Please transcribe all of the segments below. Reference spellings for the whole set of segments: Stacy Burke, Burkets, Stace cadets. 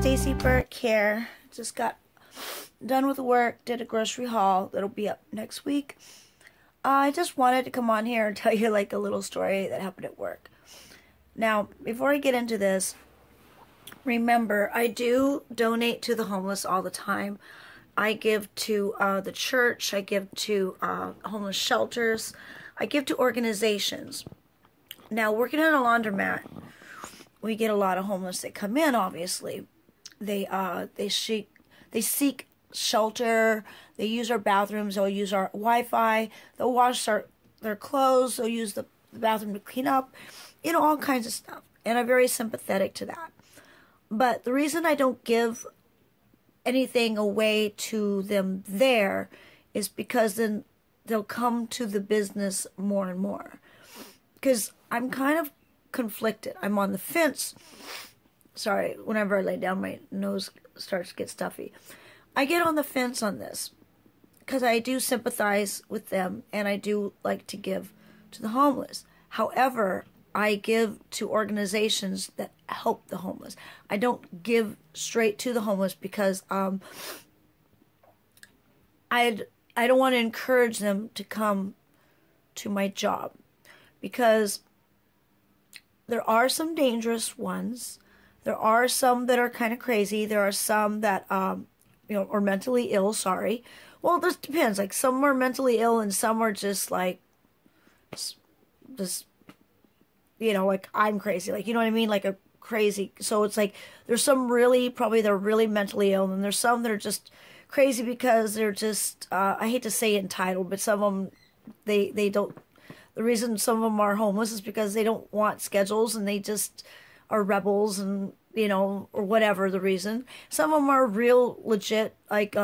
Stacy Burke here. Just got done with work, did a grocery haul. That'll be up next week. I just wanted to come on here and tell you like a little story that happened at work. Now, before I get into this, remember, I do donate to the homeless all the time. I give to the church. I give to homeless shelters. I give to organizations. Now, working at a laundromat, we get a lot of homeless that come in. Obviously, they seek shelter. They use our bathrooms. They'll use our Wi-Fi. They'll wash their clothes. They'll use the bathroom to clean up. You know, all kinds of stuff. And I'm very sympathetic to that. But the reason I don't give anything away to them there is because then they'll come to the business more and more. Because I'm kind of conflicted. I'm on the fence. Sorry, whenever I lay down, my nose starts to get stuffy. I get on the fence on this because I do sympathize with them and I do like to give to the homeless. However, I give to organizations that help the homeless. I don't give straight to the homeless because I don't want to encourage them to come to my job, because there are some dangerous ones. There are some that are kind of crazy. There are some that you know, are mentally ill. Sorry. Well, this depends. Like, some are mentally ill and some are just like just, you know, like I'm crazy. Like, you know what I mean? Like a crazy. So it's like there's some really, probably they're really mentally ill, and there's some that are just crazy because they're just, I hate to say entitled, but some of them, they don't, the reason some of them are homeless is because they don't want schedules and they just are rebels and, you know, or whatever the reason. Some of them are real legit, like,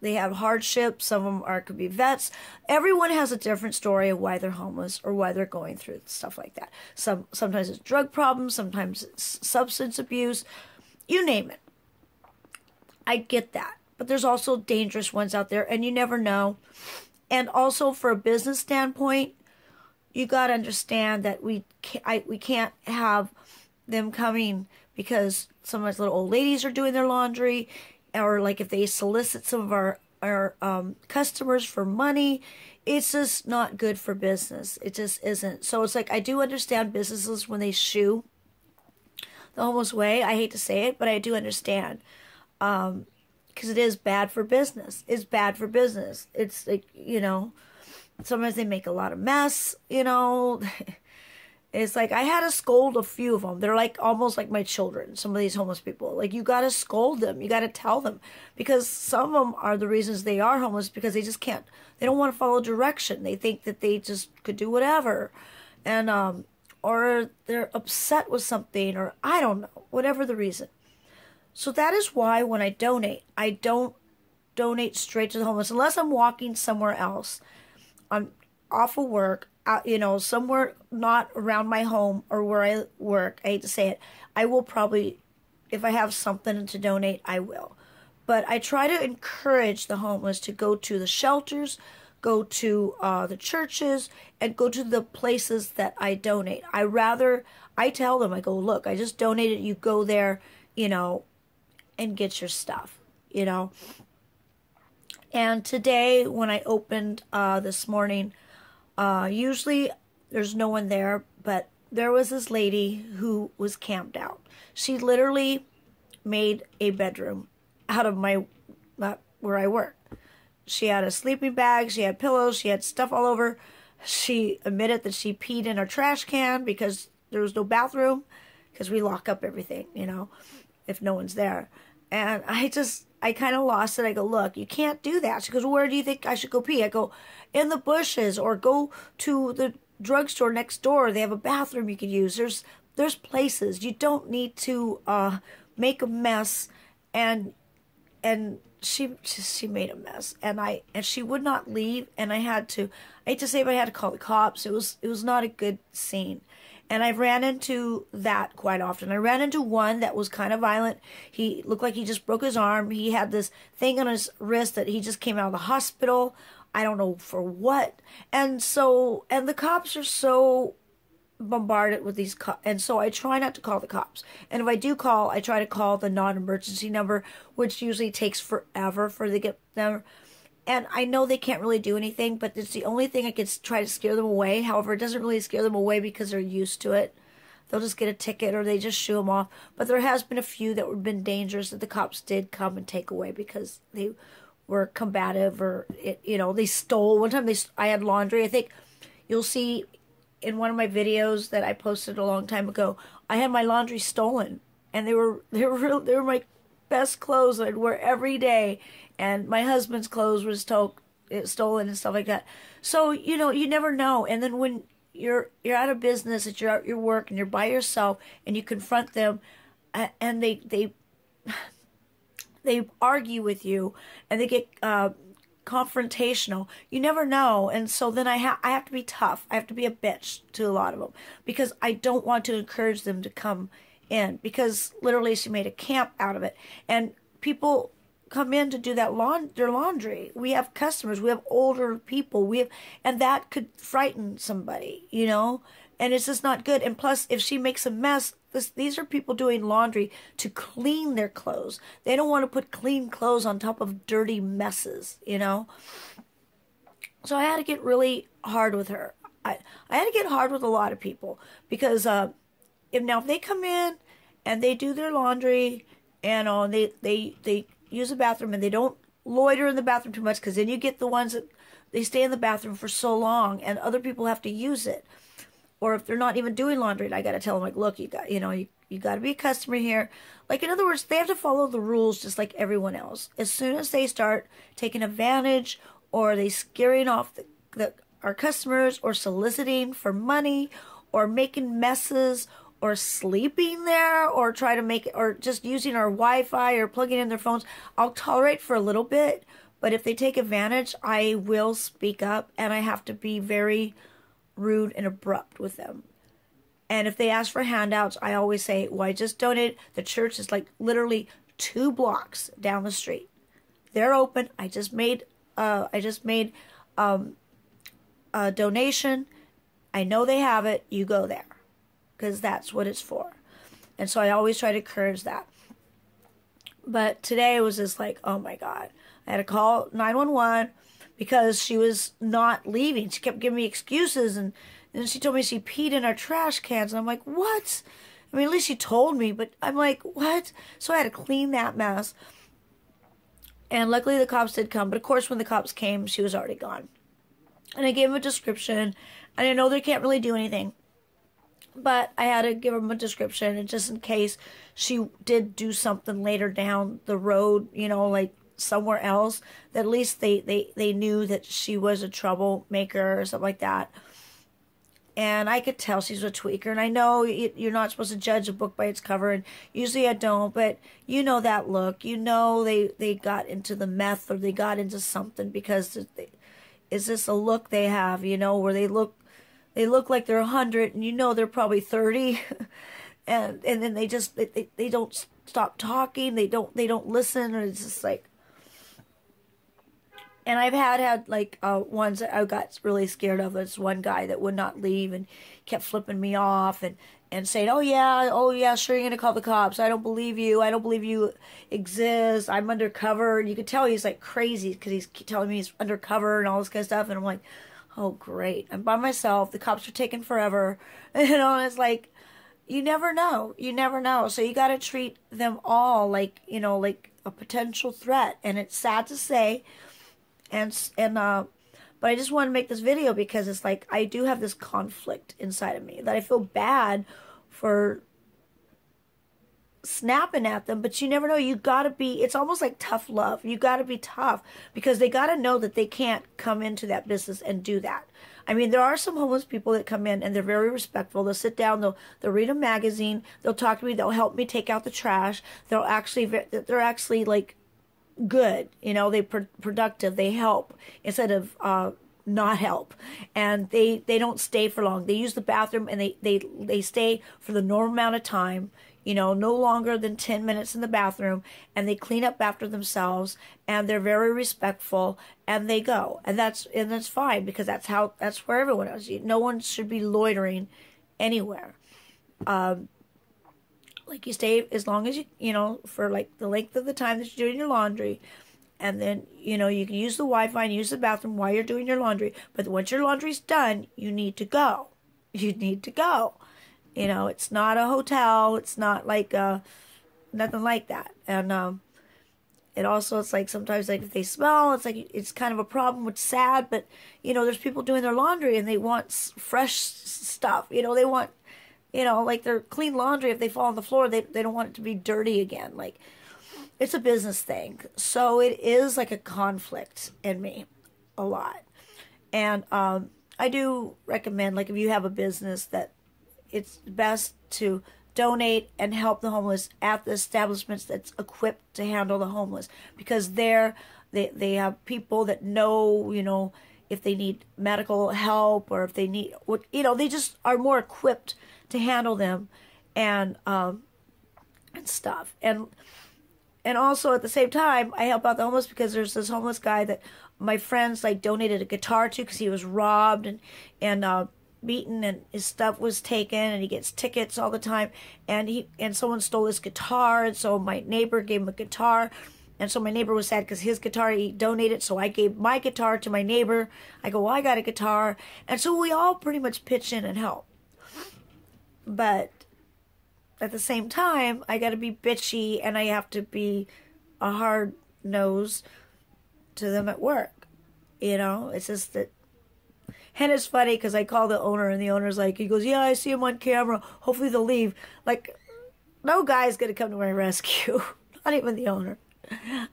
they have hardships. Some of them could be vets. Everyone has a different story of why they're homeless or why they're going through stuff like that. Sometimes it's drug problems. Sometimes it's substance abuse. You name it. I get that. But there's also dangerous ones out there, and you never know. And also, for a business standpoint, you got to understand that we can't have them coming because some of those little old ladies are doing their laundry. Or like if they solicit some of our customers for money, it's just not good for business. It just isn't. So it's like, I do understand businesses when they shoo the homeless way. I hate to say it, but I do understand, because it is bad for business. It's bad for business. It's like, you know, sometimes they make a lot of mess, you know. It's like, I had to scold a few of them. They're like almost like my children, some of these homeless people. Like, you got to scold them. You got to tell them. Because some of them are the reasons they are homeless, because they just can't, they don't want to follow direction. They think that they just could do whatever. And, or they're upset with something, or I don't know, whatever the reason. So that is why when I don't donate straight to the homeless. Unless I'm walking somewhere else, I'm off of work, you know, somewhere not around my home or where I work. I hate to say it. I will probably, if I have something to donate, I will. But I try to encourage the homeless to go to the shelters, go to the churches, and go to the places that I donate. I tell them, I go, look, I just donated. You go there, you know, and get your stuff, you know. And today when I opened this morning, usually there's no one there, but there was this lady who was camped out. She literally made a bedroom out of not where I work. She had a sleeping bag, she had pillows, she had stuff all over. She admitted that she peed in our trash can because there was no bathroom, because we lock up everything, you know, if no one's there. And I kind of lost it. I go, look, you can't do that. She goes, where do you think I should go pee? I go, in the bushes, or go to the drugstore next door. They have a bathroom you can use. There's places. You don't need to make a mess. And she made a mess. And she would not leave. And I hate to say it, but I had to call the cops. It was not a good scene. And I've ran into that quite often. I ran into one that was kind of violent. He looked like he just broke his arm. He had this thing on his wrist that he just came out of the hospital. I don't know for what. And the cops are so bombarded with these cops, and so I try not to call the cops. And if I do call, I try to call the non-emergency number, which usually takes forever for them to get them. And I know they can't really do anything, but it's the only thing I can try to scare them away. However, it doesn't really scare them away because they're used to it. They'll just get a ticket or they just shoo them off. But there has been a few that have been dangerous that the cops did come and take away because they were combative, or, you know, they stole. One time I had laundry. I think you'll see in one of my videos that I posted a long time ago, I had my laundry stolen, and they were my best clothes that I'd wear every day, and my husband's clothes were stolen and stuff like that. So, you know, you never know. And then when you're out of business, that you're out your work and you're by yourself, and you confront them, and they argue with you, and they get confrontational. You never know. And so then I have to be tough. I have to be a bitch to a lot of them, because I don't want to encourage them to come in, because literally she made a camp out of it. And people come in to do that their laundry. We have customers, we have older people, and that could frighten somebody, you know, and it's just not good. And plus, if she makes a mess, these are people doing laundry to clean their clothes. They don't want to put clean clothes on top of dirty messes, you know. So I had to get really hard with her. I had to get hard with a lot of people, because if they come in and they do their laundry and they use the bathroom, and they don't loiter in the bathroom too much, because then you get the ones that they stay in the bathroom for so long and other people have to use it. Or if they're not even doing laundry, and I got to tell them, like, look, you got to be a customer here. Like, in other words, they have to follow the rules just like everyone else. As soon as they start taking advantage, or they scaring off our customers, or soliciting for money, or making messes, or sleeping there, or or just using our Wi-Fi, or plugging in their phones, I'll tolerate for a little bit. But if they take advantage, I will speak up, and I have to be very rude and abrupt with them. And if they ask for handouts, I always say, well, I just donated. The church is like literally 2 blocks down the street. They're open. I just made a donation. I know they have it. You go there, because that's what it's for. And so I always try to encourage that. But today it was just like, oh my God. I had to call 911 because she was not leaving. She kept giving me excuses, and then she told me she peed in our trash cans. And I'm like, what? I mean, at least she told me, but I'm like, what? So I had to clean that mess. And luckily the cops did come. But of course, when the cops came, she was already gone. And I gave them a description. And I know they can't really do anything, but I had to give them a description, and just in case she did do something later down the road, you know, like somewhere else, that at least they knew that she was a troublemaker or something like that. And I could tell she's a tweaker, and I know you're not supposed to judge a book by its cover, and usually I don't, but you know that look. You know they got into the meth, or they got into something, because it's just a look they have, you know, where they look like they're 100, and you know they're probably 30, and then they don't stop talking, they don't listen, or it's just like. And I've had like ones that I got really scared of. There's one guy that would not leave and kept flipping me off and saying, oh yeah, sure, you're gonna call the cops. I don't believe you. I don't believe you exist. I'm undercover. And you could tell he's like crazy, because he's telling me he's undercover and all this kind of stuff, and I'm like, oh, great. I'm by myself. The cops are taking forever. You know, it's like, you never know. You never know. So you got to treat them all like, you know, like a potential threat. And it's sad to say. But I just want to make this video, because it's like, I do have this conflict inside of me that I feel bad for snapping at them, but you never know. You gotta be, it's almost like tough love. You gotta be tough, because they gotta know that they can't come into that business and do that. I mean, there are some homeless people that come in and they're very respectful. They'll sit down, they'll read a magazine, they'll talk to me, they'll help me take out the trash. They're actually like good, you know, they're productive, they help instead of not help. And they don't stay for long. They use the bathroom, and they stay for the normal amount of time. You know, no longer than 10 minutes in the bathroom, and they clean up after themselves, and they're very respectful, and they go. And that's fine, because that's where everyone is. No one should be loitering anywhere. Like, you stay as long as you know, for like the length of the time that you're doing your laundry. And then, you know, you can use the Wi-Fi and use the bathroom while you're doing your laundry. But once your laundry's done, you need to go. You need to go. You know, it's not a hotel. It's not like nothing like that. And it also, it's like sometimes, like, if they smell, it's like, it's kind of a problem, which is sad. But, you know, there's people doing their laundry and they want fresh stuff. You know, they want, you know, like, their clean laundry. If they fall on the floor, they don't want it to be dirty again. Like, it's a business thing. So it is like a conflict in me a lot. And I do recommend, like, if you have a business, that it's best to donate and help the homeless at the establishments that's equipped to handle the homeless, because they have people that know, you know, if they need medical help, or if they need, you know, they just are more equipped to handle them and stuff. And also, at the same time, I help out the homeless, because there's this homeless guy that my friends, like, donated a guitar to, because he was robbed and beaten, and his stuff was taken, and he gets tickets all the time. And someone stole his guitar, and so my neighbor gave him a guitar. And so my neighbor was sad because his guitar, he donated, so I gave my guitar to my neighbor. I go, well, I got a guitar. And so we all pretty much pitch in and help. But at the same time, I got to be bitchy, and I have to be a hard nose to them at work. You know, it's just that. And it's funny because I call the owner, and the owner's like, he goes, yeah, I see him on camera. Hopefully they'll leave. Like, no guy's going to come to my rescue. Not even the owner.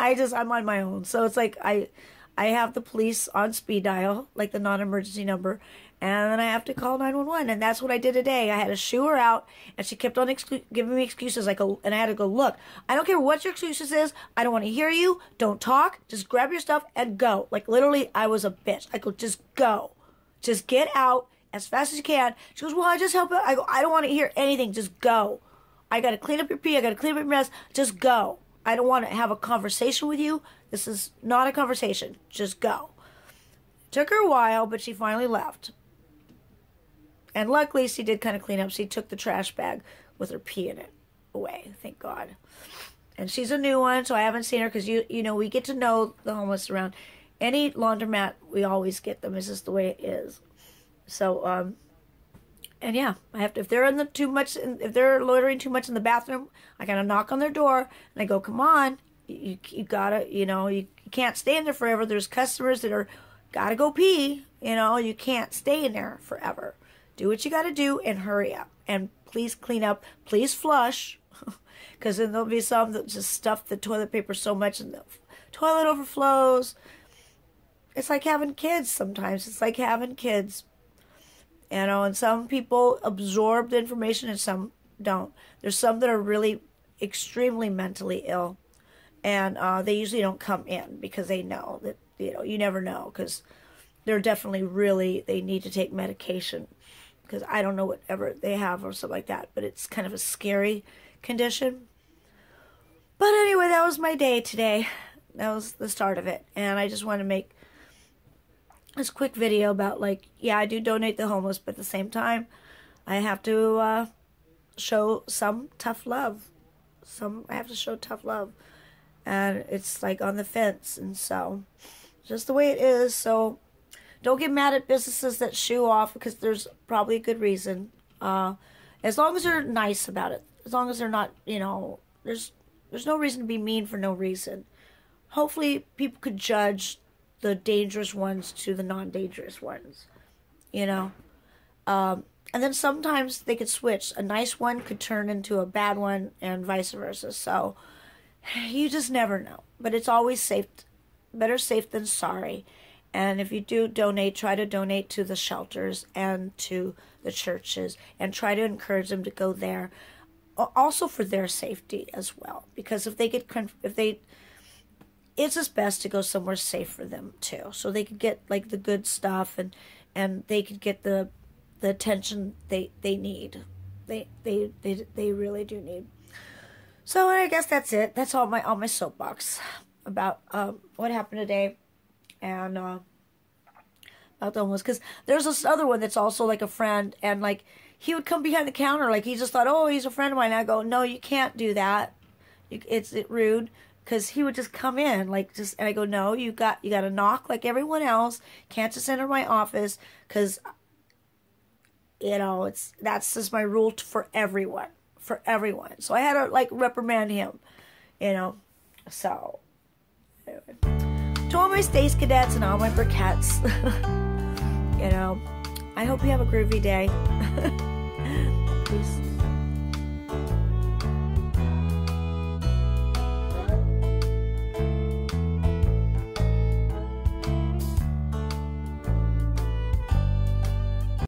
I'm on my own. So it's like I have the police on speed dial, like the non-emergency number, and then I have to call 911, and that's what I did today. I had to shoo her out, and she kept on giving me excuses, like, and I had to go, look, I don't care what your excuses is, I don't want to hear you, don't talk, just grab your stuff and go. Like, literally, I was a bitch. I go. Just get out as fast as you can. She goes, well, I just help out. I go, I don't want to hear anything, just go. I got to clean up your pee, I got to clean up your mess, just go. I don't want to have a conversation with you. This is not a conversation. Just go. Took her a while, but she finally left. And luckily, she did kind of clean up. She took the trash bag with her pee in it away. Thank God. And she's a new one, so I haven't seen her, because, you know, we get to know the homeless around any laundromat. We always get them. It's just the way it is. So, and yeah, I have to, if they're loitering too much in the bathroom, I gotta knock on their door, and I go, come on, you gotta, you know, you can't stay in there forever. There's customers that are, gotta go pee, you know, you can't stay in there forever. Do what you gotta do, and hurry up, and please clean up, please flush, because then there'll be some that just stuff the toilet paper so much, and the toilet overflows. It's like having kids sometimes, You know, and some people absorb the information and some don't. There's some that are really extremely mentally ill, and they usually don't come in, because they know that, you know, you never know, because they're definitely really, they need to take medication, because I don't know whatever they have or something like that, but it's kind of a scary condition. But anyway, that was my day today. That was the start of it, and I just want to make this quick video about, like, yeah, I do donate the homeless, but at the same time, I have to show some tough love. I have to show tough love, and it's like on the fence, and so just the way it is. So don't get mad at businesses that shoo off, because there's probably a good reason. As long as they're nice about it, as long as they're not, you know, there's no reason to be mean for no reason. Hopefully, people could judge the dangerous ones to the non-dangerous ones, you know. And then sometimes they could switch. A nice one could turn into a bad one, and vice versa. So you just never know. But it's always safe, better safe than sorry. And if you do donate, try to donate to the shelters and to the churches, and try to encourage them to go there, also for their safety as well. Because it's just best to go somewhere safe for them too, so they could get, like, the good stuff, and they could get the attention they need. They really do need. So I guess that's it. That's all my soapbox about what happened today, and about the homeless. Because there's this other one that's also like a friend, and like he would come behind the counter like he just thought, oh, he's a friend of mine. I go, no, you can't do that. It's rude. Because he would just come in, like, just, and I go, no, you got to knock like everyone else. Can't just enter my office, because, you know, that's just my rule for everyone, So I had to, like, reprimand him, you know. So, anyway. To all my Stace cadets and all my Burkets, you know, I hope you have a groovy day. Peace.